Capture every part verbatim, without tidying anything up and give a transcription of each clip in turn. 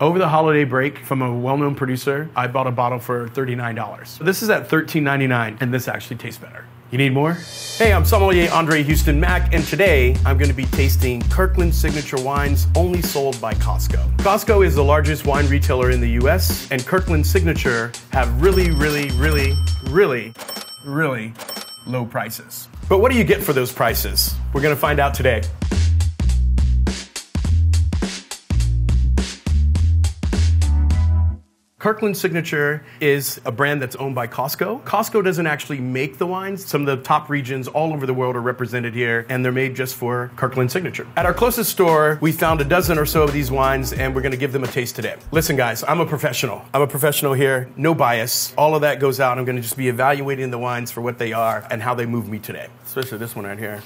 Over the holiday break from a well-known producer, I bought a bottle for thirty-nine dollars. This is at thirteen ninety-nine, and this actually tastes better. You need more? Hey, I'm sommelier André Hueston Mack, and today I'm going to be tasting Kirkland Signature wines only sold by Costco. Costco is the largest wine retailer in the U S, and Kirkland Signature have really, really, really, really, really low prices. But what do you get for those prices? We're going to find out today. Kirkland Signature is a brand that's owned by Costco. Costco doesn't actually make the wines. Some of the top regions all over the world are represented here, and they're made just for Kirkland Signature. At our closest store, we found a dozen or so of these wines, and we're gonna give them a taste today. Listen guys, I'm a professional. I'm a professional here, no bias. All of that goes out. I'm gonna just be evaluating the wines for what they are and how they move me today. Especially this one right here.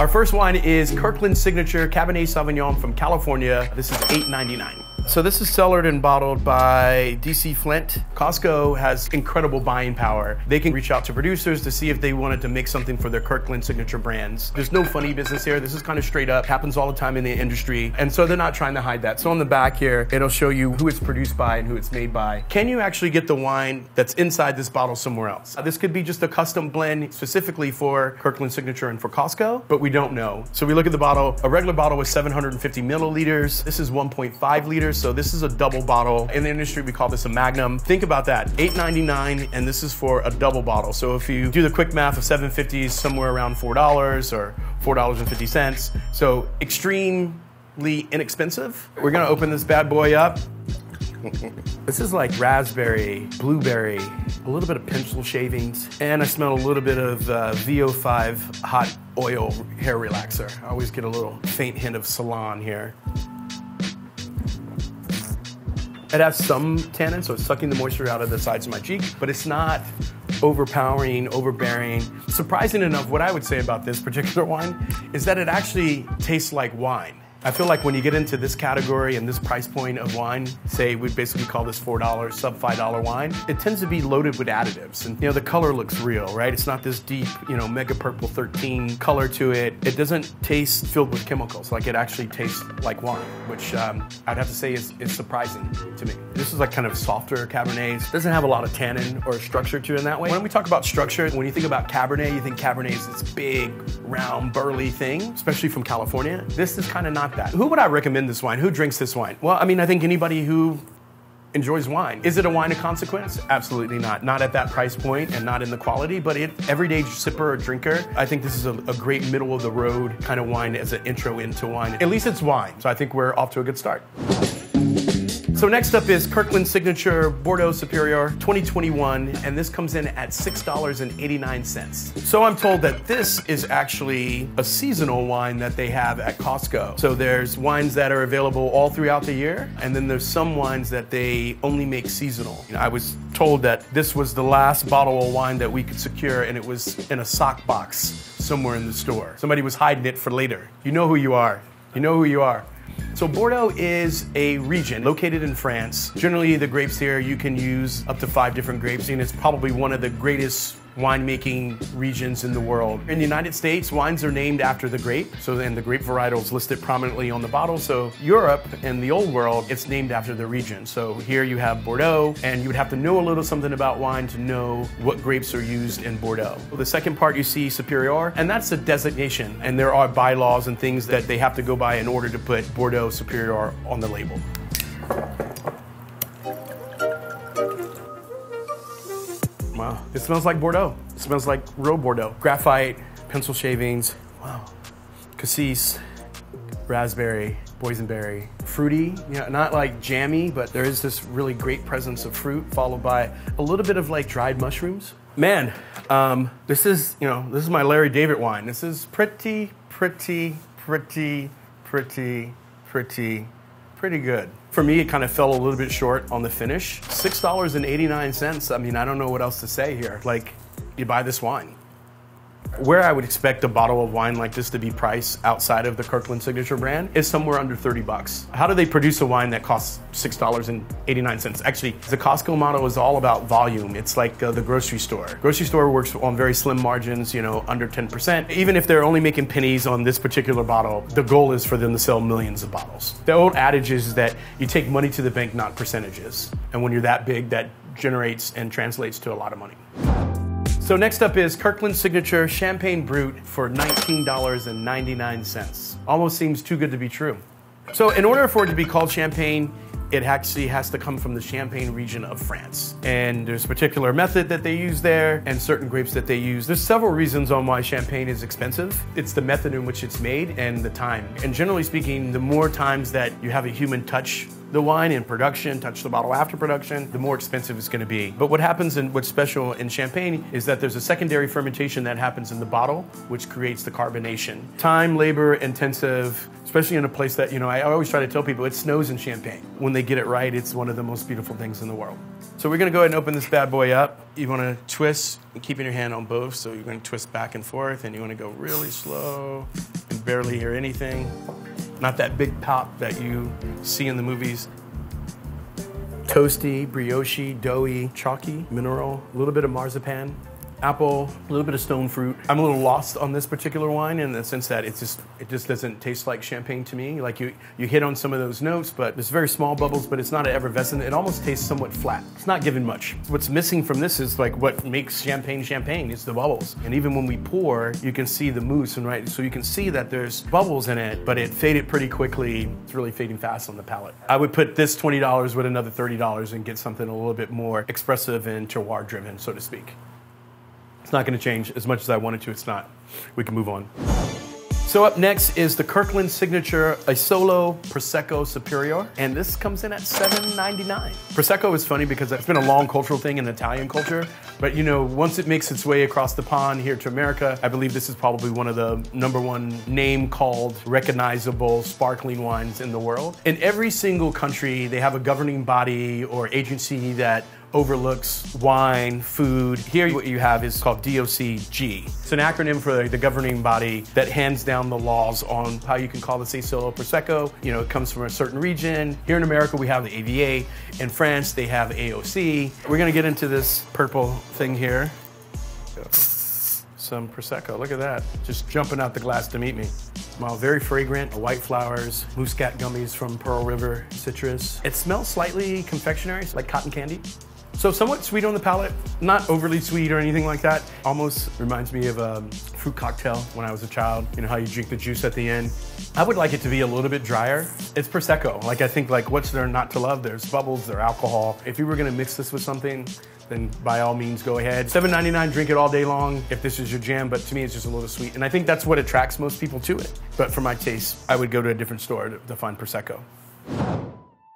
Our first wine is Kirkland Signature Cabernet Sauvignon from California. This is eight ninety-nine. So this is cellared and bottled by D C Flint. Costco has incredible buying power. They can reach out to producers to see if they wanted to make something for their Kirkland Signature brands. There's no funny business here. This is kind of straight up, happens all the time in the industry. And so they're not trying to hide that. So on the back here, it'll show you who it's produced by and who it's made by. Can you actually get the wine that's inside this bottle somewhere else? This could be just a custom blend specifically for Kirkland Signature and for Costco, but we don't know. So we look at the bottle. A regular bottle was seven hundred fifty milliliters. This is one point five liters. So this is a double bottle. In the industry, we call this a magnum. Think about that, eight ninety-nine, and this is for a double bottle. So if you do the quick math of seven fifty, somewhere around four dollars or four dollars and fifty cents. So extremely inexpensive. We're gonna open this bad boy up. This is like raspberry, blueberry, a little bit of pencil shavings, and I smell a little bit of uh, V O five hot oil hair relaxer. I always get a little faint hint of salon here. It has some tannin, so it's sucking the moisture out of the sides of my cheek, but it's not overpowering, overbearing. Surprising enough, what I would say about this particular wine is that it actually tastes like wine. I feel like when you get into this category and this price point of wine, say we basically call this four dollar, sub five dollar wine, it tends to be loaded with additives. And you know, the color looks real, right? It's not this deep, you know, mega purple thirteen color to it. It doesn't taste filled with chemicals. Like it actually tastes like wine, which um, I'd have to say is, is surprising to me. This is like kind of softer Cabernets. It doesn't have a lot of tannin or structure to it in that way. When we talk about structure, when you think about Cabernet, you think Cabernet is this big, round, burly thing, especially from California. This is kind of not that. Who would I recommend this wine? Who drinks this wine? Well, I mean, I think anybody who enjoys wine. Is it a wine of consequence? Absolutely not. Not at that price point and not in the quality, but it, everyday sipper or drinker, I think this is a, a great middle of the road kind of wine as an intro into wine. At least it's wine, so I think we're off to a good start. So next up is Kirkland Signature Bordeaux Superior twenty twenty-one, and this comes in at six dollars and eighty-nine cents. So I'm told that this is actually a seasonal wine that they have at Costco. So there's wines that are available all throughout the year, and then there's some wines that they only make seasonal. You know, I was told that this was the last bottle of wine that we could secure, and it was in a sock box somewhere in the store. Somebody was hiding it for later. You know who you are. You know who you are. So Bordeaux is a region located in France. Generally, the grapes here, you can use up to five different grapes, and it's probably one of the greatest winemaking regions in the world. In the United States, wines are named after the grape, so then the grape varietal is listed prominently on the bottle. So Europe and the old world, it's named after the region. So here you have Bordeaux, and you would have to know a little something about wine to know what grapes are used in Bordeaux. The second part you see Superior, and that's the designation, and there are bylaws and things that they have to go by in order to put Bordeaux Superior on the label. Wow, it smells like Bordeaux. It smells like real Bordeaux. Graphite, pencil shavings, wow. Cassis, raspberry, boysenberry. Fruity, you know, not like jammy, but there is this really great presence of fruit followed by a little bit of like dried mushrooms. Man, um, this is, you know, this is my Larry David wine. This is pretty, pretty, pretty, pretty, pretty, pretty good. For me, it kind of fell a little bit short on the finish. six dollars and eighty-nine cents, I mean, I don't know what else to say here. Like, you buy this wine. Where I would expect a bottle of wine like this to be priced outside of the Kirkland Signature brand is somewhere under thirty bucks. How do they produce a wine that costs six dollars and eighty-nine cents? Actually, the Costco model is all about volume. It's like uh, the grocery store. Grocery store works on very slim margins, you know, under ten percent. Even if they're only making pennies on this particular bottle, the goal is for them to sell millions of bottles. The old adage is that you take money to the bank, not percentages. And when you're that big, that generates and translates to a lot of money. So next up is Kirkland Signature Champagne Brut for nineteen ninety-nine. Almost seems too good to be true. So in order for it to be called champagne, it actually has to come from the Champagne region of France. And there's a particular method that they use there and certain grapes that they use. There's several reasons on why champagne is expensive. It's the method in which it's made and the time. And generally speaking, the more times that you have a human touch the wine in production, touch the bottle after production, the more expensive it's gonna be. But what happens and what's special in champagne is that there's a secondary fermentation that happens in the bottle, which creates the carbonation. Time, labor, intensive, especially in a place that, you know, I always try to tell people it snows in Champagne. When they get it right, it's one of the most beautiful things in the world. So we're gonna go ahead and open this bad boy up. You wanna twist, keeping your hand on both, so you're gonna twist back and forth, and you wanna go really slow and barely hear anything. Not that big pop that you see in the movies. Toasty, brioche, doughy, chalky, mineral, a little bit of marzipan, apple, a little bit of stone fruit. I'm a little lost on this particular wine in the sense that it's just, it just doesn't taste like champagne to me. Like you, you hit on some of those notes, but it's very small bubbles, but it's not effervescent. It almost tastes somewhat flat. It's not giving much. What's missing from this is like what makes champagne champagne is the bubbles. And even when we pour, you can see the mousse, and right, so you can see that there's bubbles in it, but it faded pretty quickly. It's really fading fast on the palate. I would put this twenty dollars with another thirty dollars and get something a little bit more expressive and terroir driven, so to speak. It's not gonna change as much as I wanted to, it's not. We can move on. So up next is the Kirkland Signature Isolo Prosecco Superior, and this comes in at seven ninety-nine. Prosecco is funny because it's been a long cultural thing in Italian culture, but you know, once it makes its way across the pond here to America, I believe this is probably one of the number one name called, recognizable sparkling wines in the world. In every single country, they have a governing body or agency that overlooks wine, food. Here what you have is called D O C G. It's an acronym for the governing body that hands down the laws on how you can call this Isolo Prosecco. You know, it comes from a certain region. Here in America, we have the A V A. In France, they have A O C. We're gonna get into this purple thing here. Some Prosecco, look at that. Just jumping out the glass to meet me. Smell very fragrant, white flowers, muscat gummies from Pearl River, citrus. It smells slightly confectionery, like cotton candy. So somewhat sweet on the palate, not overly sweet or anything like that. Almost reminds me of a fruit cocktail when I was a child. You know how you drink the juice at the end. I would like it to be a little bit drier. It's Prosecco. Like I think like what's there not to love? There's bubbles, there's alcohol. If you were gonna mix this with something, then by all means go ahead. seven ninety-nine, drink it all day long if this is your jam, but to me it's just a little sweet. And I think that's what attracts most people to it. But for my taste, I would go to a different store to, to find Prosecco.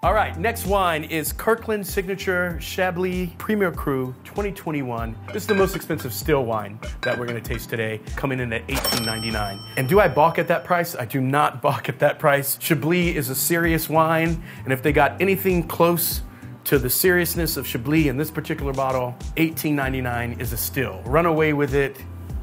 All right, next wine is Kirkland Signature Chablis Premier Cru twenty twenty-one. This is the most expensive still wine that we're gonna taste today, coming in at eighteen ninety-nine. And do I balk at that price? I do not balk at that price. Chablis is a serious wine, and if they got anything close to the seriousness of Chablis in this particular bottle, eighteen ninety-nine is a still. Run away with it.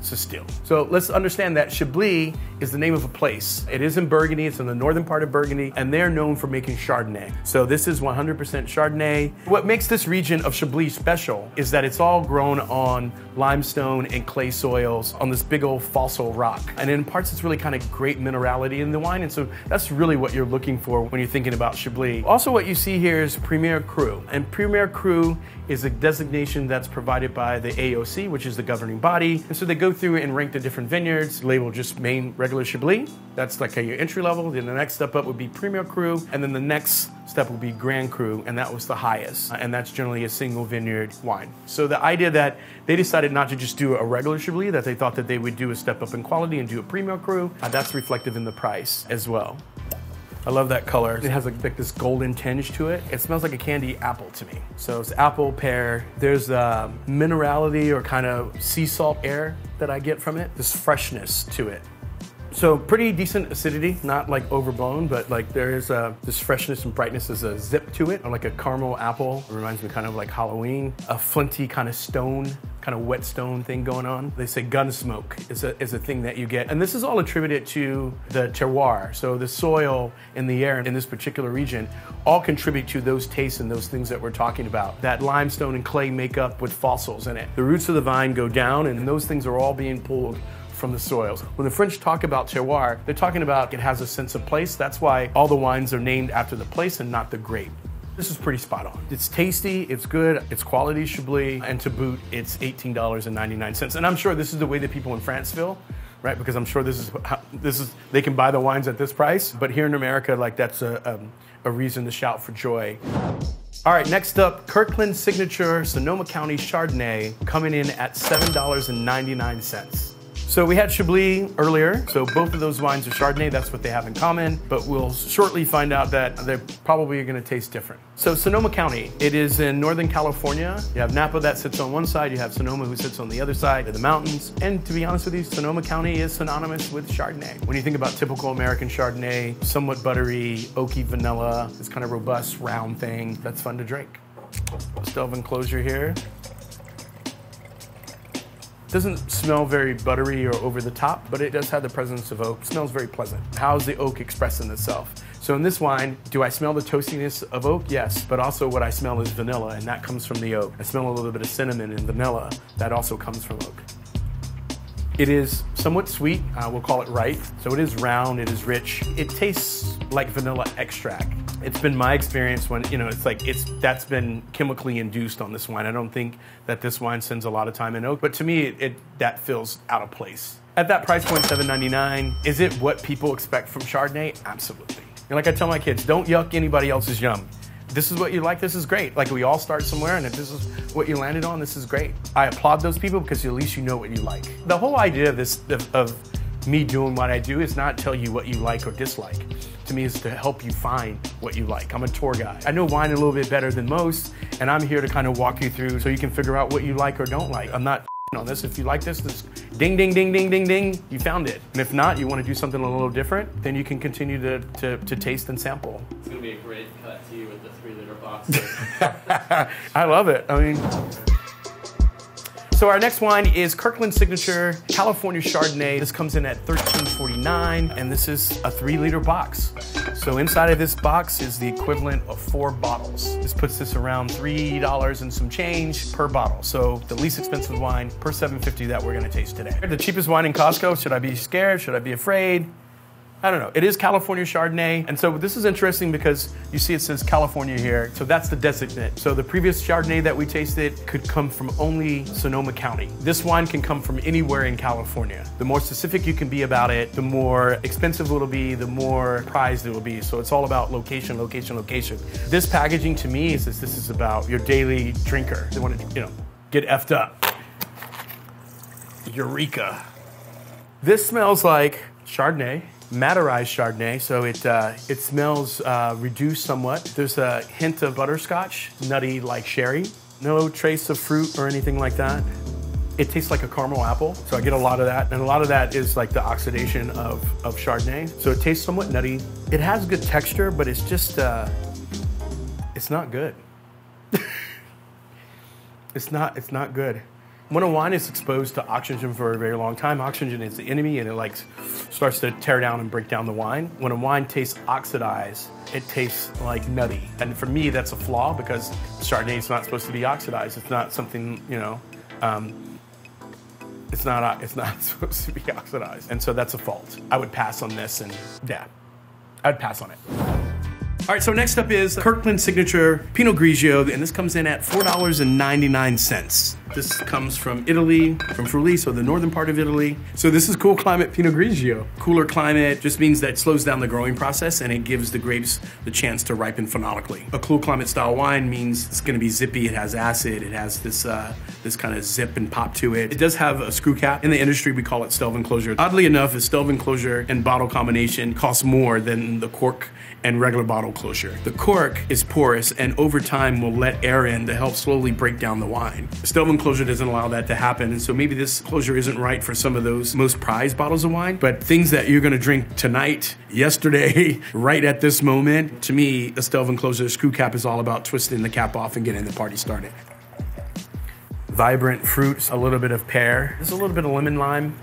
So still. So let's understand that Chablis is the name of a place. It is in Burgundy, it's in the northern part of Burgundy, and they're known for making Chardonnay. So this is one hundred percent Chardonnay. What makes this region of Chablis special is that it's all grown on limestone and clay soils on this big old fossil rock. And in parts, it's really kind of great minerality in the wine, and so that's really what you're looking for when you're thinking about Chablis. Also what you see here is Premier Cru, and Premier Cru is a designation that's provided by the A O C, which is the governing body, and so they go through and rank the different vineyards, label just main regular Chablis. That's like your entry level. Then the next step up would be Premier Cru, and then the next step would be Grand Cru, and that was the highest. And that's generally a single vineyard wine. So the idea that they decided not to just do a regular Chablis, that they thought that they would do a step up in quality and do a Premier Cru, uh, that's reflective in the price as well. I love that color. It has like, like this golden tinge to it. It smells like a candy apple to me. So it's apple, pear. There's a minerality or kind of sea salt air that I get from it. This freshness to it. So pretty decent acidity, not like overblown, but like there is a, this freshness and brightness is a zip to it, or like a caramel apple. It reminds me kind of like Halloween, a flinty kind of stone kind of whetstone thing going on. They say gun smoke is a, is a thing that you get. And this is all attributed to the terroir. So the soil and the air in this particular region all contribute to those tastes and those things that we're talking about. That limestone and clay makeup with fossils in it. The roots of the vine go down, and those things are all being pulled from the soils. When the French talk about terroir, they're talking about it has a sense of place. That's why all the wines are named after the place and not the grape. This is pretty spot on. It's tasty, it's good, it's quality Chablis, and to boot, it's eighteen dollars and ninety-nine cents. And I'm sure this is the way that people in France feel, right? Because I'm sure this is how, this is, they can buy the wines at this price. But here in America, like that's a, um, a reason to shout for joy. All right, next up, Kirkland Signature Sonoma County Chardonnay coming in at seven dollars and ninety-nine cents. So we had Chablis earlier, so both of those wines are Chardonnay, that's what they have in common, but we'll shortly find out that they're probably gonna taste different. So Sonoma County, it is in Northern California. You have Napa that sits on one side, you have Sonoma who sits on the other side of the mountains, and to be honest with you, Sonoma County is synonymous with Chardonnay. When you think about typical American Chardonnay, somewhat buttery, oaky vanilla, this kind of robust, round thing, that's fun to drink. Stelvin closure here. Doesn't smell very buttery or over the top, but it does have the presence of oak. It smells very pleasant. How's the oak expressing itself? So in this wine, do I smell the toastiness of oak? Yes, but also what I smell is vanilla, and that comes from the oak. I smell a little bit of cinnamon and vanilla. That also comes from oak. It is somewhat sweet, uh, we'll call it ripe. So it is round, it is rich. It tastes like vanilla extract. It's been my experience when, you know, it's like, it's that's been chemically induced on this wine. I don't think that this wine spends a lot of time in oak, but to me, it, it that feels out of place. At that price point, seven ninety-nine, is it what people expect from Chardonnay? Absolutely. And like I tell my kids, don't yuck anybody else's yum. This is what you like, this is great. Like we all start somewhere, and if this is what you landed on, this is great. I applaud those people because at least you know what you like. The whole idea of this, of, of me doing what I do is not tell you what you like or dislike. To me, is to help you find what you like. I'm a tour guide. I know wine a little bit better than most, and I'm here to kind of walk you through so you can figure out what you like or don't like. I'm not on this. If you like this, this ding, ding, ding, ding, ding, ding, you found it. And if not, you want to do something a little different, then you can continue to, to, to taste and sample. It's going to be a great cut to you with the three liter box. I love it. I mean, so our next wine is Kirkland Signature California Chardonnay. This comes in at thirteen forty-nine, and this is a three liter box. So inside of this box is the equivalent of four bottles. This puts this around three dollars and some change per bottle. So the least expensive wine per seven fifty that we're gonna taste today. The cheapest wine in Costco, should I be scared? Should I be afraid? I don't know, it is California Chardonnay. And so this is interesting because you see it says California here, so that's the designate. So the previous Chardonnay that we tasted could come from only Sonoma County. This wine can come from anywhere in California. The more specific you can be about it, the more expensive it'll be, the more prized it will be. So it's all about location, location, location. This packaging to me is this, this is about your daily drinker. They wanna, you know, get effed up. Eureka. This smells like Chardonnay. Matterized Chardonnay, so it uh, it smells uh, reduced somewhat. There's a hint of butterscotch, nutty like sherry. No trace of fruit or anything like that. It tastes like a caramel apple, so I get a lot of that, and a lot of that is like the oxidation of, of Chardonnay. So it tastes somewhat nutty. It has good texture, but it's just, uh, it's not good. it's not, it's not good. When a wine is exposed to oxygen for a very long time, oxygen is the enemy, and it like starts to tear down and break down the wine. When a wine tastes oxidized, it tastes like nutty. And for me, that's a flaw because Chardonnay is not supposed to be oxidized. It's not something, you know, um, it's not it's not supposed to be oxidized. And so that's a fault. I would pass on this, and yeah, I'd pass on it. All right, so next up is Kirkland Signature Pinot Grigio, and this comes in at four dollars and ninety-nine cents. This comes from Italy, from Friuli, so the northern part of Italy. So this is cool climate Pinot Grigio. Cooler climate just means that it slows down the growing process and it gives the grapes the chance to ripen phenologically. A cool climate style wine means it's gonna be zippy, it has acid, it has this uh, this kind of zip and pop to it. It does have a screw cap. In the industry, we call it Stelvin closure. Oddly enough, a Stelvin closure and bottle combination costs more than the cork and regular bottle closure. The cork is porous and over time will let air in to help slowly break down the wine. Stelvin closure doesn't allow that to happen, and so maybe this closure isn't right for some of those most prized bottles of wine, but things that you're gonna drink tonight, yesterday, right at this moment, to me, a Stelvin closure screw cap is all about twisting the cap off and getting the party started. vibrant fruits, a little bit of pear. There's a little bit of lemon lime.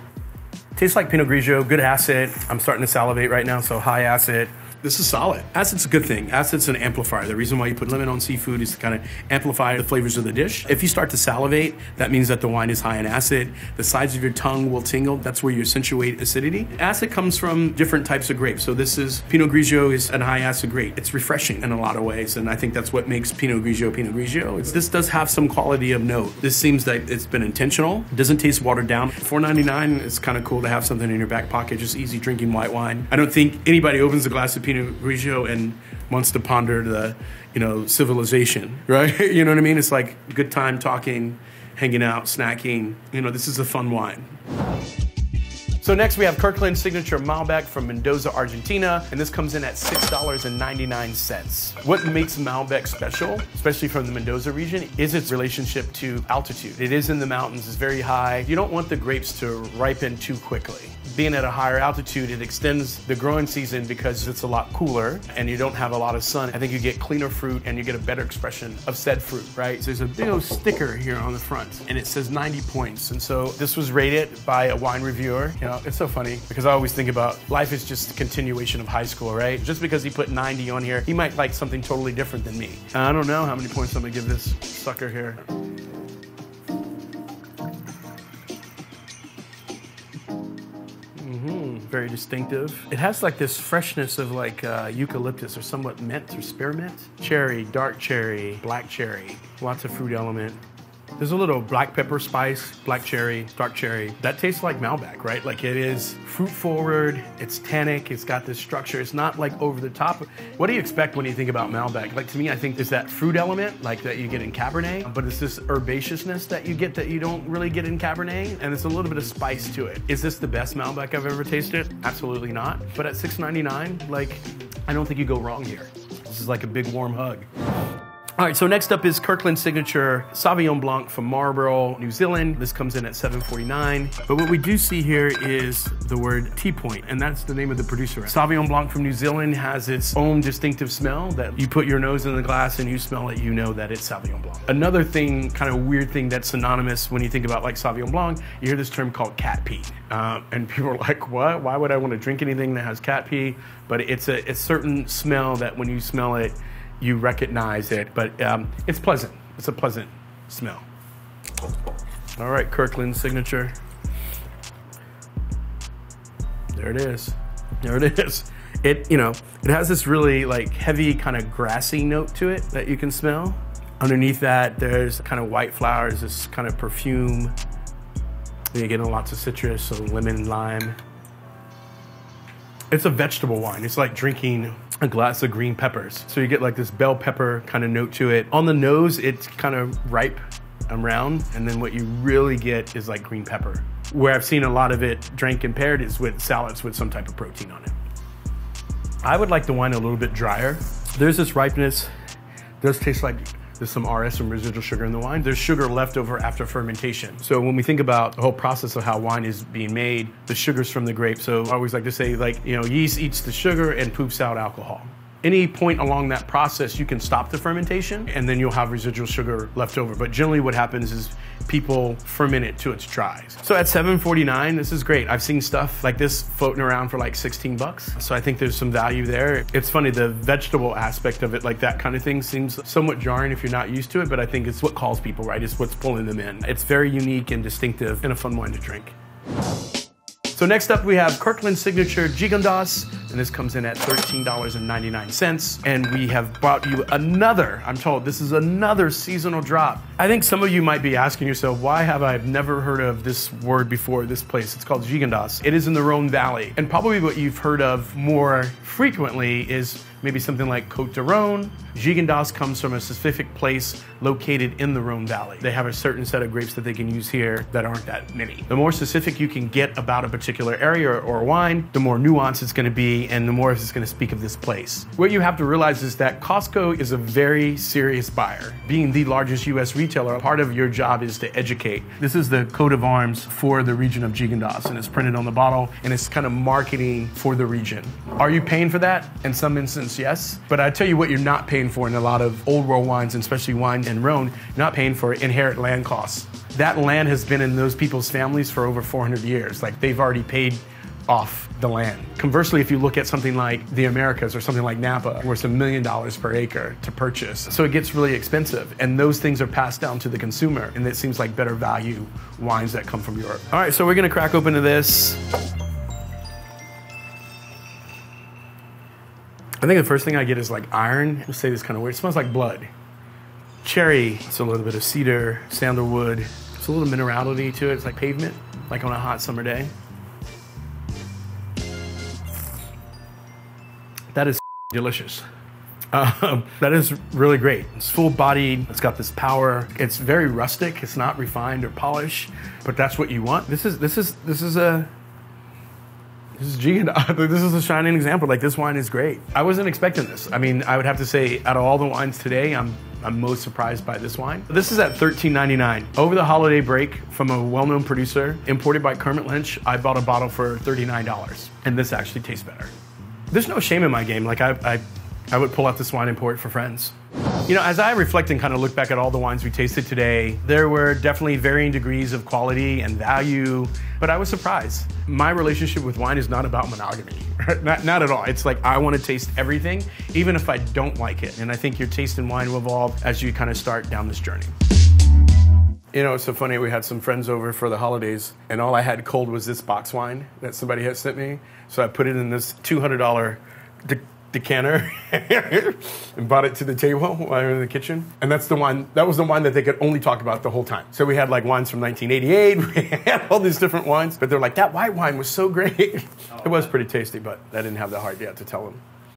Tastes like Pinot Grigio, good acid. I'm starting to salivate right now, so high acid. This is solid. Acid's a good thing. Acid's an amplifier. The reason why you put lemon on seafood is to kind of amplify the flavors of the dish. If you start to salivate, that means that the wine is high in acid. The sides of your tongue will tingle. That's where you accentuate acidity. Acid comes from different types of grapes. So this is, Pinot Grigio is a high acid grape. It's refreshing in a lot of ways, and I think that's what makes Pinot Grigio Pinot Grigio. It's, this does have some quality of note. This seems like it's been intentional. It doesn't taste watered down. four ninety-nine, it's kind of cool to have something in your back pocket, just easy drinking white wine. I don't think anybody opens a glass of Pinot Grigio and wants to ponder the, you know, civilization, right? You know what I mean? It's like good time talking, hanging out, snacking. You know, this is a fun wine. So next we have Kirkland Signature Malbec from Mendoza, Argentina, and this comes in at six ninety-nine. What makes Malbec special, especially from the Mendoza region, is its relationship to altitude. It is in the mountains, it's very high. You don't want the grapes to ripen too quickly. Being at a higher altitude, it extends the growing season because it's a lot cooler and you don't have a lot of sun. I think you get cleaner fruit and you get a better expression of said fruit, right? So there's a big old sticker here on the front and it says ninety points. And so this was rated by a wine reviewer. You know, it's so funny because I always think about life is just a continuation of high school, right? Just because he put ninety on here, he might like something totally different than me. I don't know how many points I'm gonna give this sucker here. Very distinctive. It has like this freshness of like uh, eucalyptus or somewhat mint or spearmint. Cherry, dark cherry, black cherry, lots of fruit element. There's a little black pepper spice, black cherry, dark cherry. That tastes like Malbec, right? Like it is fruit forward, it's tannic, it's got this structure. It's not like over the top. What do you expect when you think about Malbec? Like to me, I think there's that fruit element like that you get in Cabernet, but it's this herbaceousness that you get that you don't really get in Cabernet, and it's a little bit of spice to it. Is this the best Malbec I've ever tasted? Absolutely not. But at six ninety-nine, like, I don't think you go wrong here. This is like a big warm hug. All right, so next up is Kirkland Signature Sauvignon Blanc from Marlborough, New Zealand. This comes in at seven forty-nine. But what we do see here is the word T Point, and that's the name of the producer. Sauvignon Blanc from New Zealand has its own distinctive smell that you put your nose in the glass and you smell it, you know that it's Sauvignon Blanc. Another thing, kind of weird thing that's synonymous when you think about like Sauvignon Blanc, you hear this term called cat pee. Uh, and people are like, what? Why would I want to drink anything that has cat pee? But it's a, a certain smell that when you smell it, you recognize it, but um, it's pleasant. It's a pleasant smell. All right, Kirkland Signature. There it is. There it is. It, you know, it has this really like heavy kind of grassy note to it that you can smell. Underneath that, there's kind of white flowers, this kind of perfume. And you're getting lots of citrus, so lemon, lime. It's a vegetable wine. It's like drinking a glass of green peppers. So you get like this bell pepper kind of note to it. On the nose, it's kind of ripe and round. And then what you really get is like green pepper. Where I've seen a lot of it drank and paired is with salads with some type of protein on it. I would like the wine a little bit drier. There's this ripeness. It does taste like there's some R S, some residual sugar in the wine. There's sugar left over after fermentation. So when we think about the whole process of how wine is being made, the sugar's from the grape. So I always like to say, like, you know, yeast eats the sugar and poops out alcohol. Any point along that process, you can stop the fermentation and then you'll have residual sugar left over. But generally what happens is people ferment it till it's dry. So at seven forty-nine, this is great. I've seen stuff like this floating around for like sixteen bucks. So I think there's some value there. It's funny, the vegetable aspect of it, like that kind of thing seems somewhat jarring if you're not used to it, but I think it's what calls people, right? It's what's pulling them in. It's very unique and distinctive and a fun wine to drink. So next up we have Kirkland Signature Gigondas, and this comes in at thirteen ninety-nine. And we have brought you another, I'm told this is another seasonal drop. I think some of you might be asking yourself, why have I never heard of this word before, this place? It's called Gigondas. It is in the Rhone Valley. And probably what you've heard of more frequently is maybe something like Cote de Rhone. Gigondas comes from a specific place located in the Rhone Valley. They have a certain set of grapes that they can use here that aren't that many. The more specific you can get about a particular area or, or wine, the more nuanced it's gonna be and the more it's gonna speak of this place. What you have to realize is that Costco is a very serious buyer. Being the largest U S retailer, part of your job is to educate. This is the coat of arms for the region of Gigondas, and it's printed on the bottle and it's kind of marketing for the region. Are you paying for that? In some instances, prices, yes. But I tell you what you're not paying for in a lot of old world wines, and especially wine and Rhone, you're not paying for inherent land costs. That land has been in those people's families for over four hundred years. Like, they've already paid off the land. Conversely, if you look at something like the Americas or something like Napa, where it's a million dollars per acre to purchase. So it gets really expensive, and those things are passed down to the consumer, and it seems like better value wines that come from Europe. All right, so we're gonna crack open to this. I think the first thing I get is like iron. I'll say this kind of weird, it smells like blood. Cherry, it's a little bit of cedar, sandalwood. It's a little minerality to it, it's like pavement, like on a hot summer day. That is delicious. Um, that is really great. It's full-bodied, it's got this power. It's very rustic, it's not refined or polished, but that's what you want. This is, this is, this is a, this is Gigondas. This is a shining example. Like, this wine is great. I wasn't expecting this. I mean, I would have to say, out of all the wines today, I'm, I'm most surprised by this wine. This is at thirteen ninety-nine. Over the holiday break, from a well-known producer, imported by Kermit Lynch, I bought a bottle for thirty-nine dollars, and this actually tastes better. There's no shame in my game. Like, I, I, I would pull out this wine and pour it for friends. You know, as I reflect and kind of look back at all the wines we tasted today, there were definitely varying degrees of quality and value, but I was surprised. My relationship with wine is not about monogamy, right? not, not at all. It's like, I want to taste everything, even if I don't like it. And I think your taste in wine will evolve as you kind of start down this journey. You know, it's so funny, we had some friends over for the holidays, and all I had cold was this box wine that somebody had sent me. So I put it in this two hundred dollar de decanter and brought it to the table while we were in the kitchen. And that's the wine, that was the wine that they could only talk about the whole time. So we had like wines from nineteen eighty-eight, we had all these different wines, but they're like, that white wine was so great. It was pretty tasty, but I didn't have the heart yet to tell them.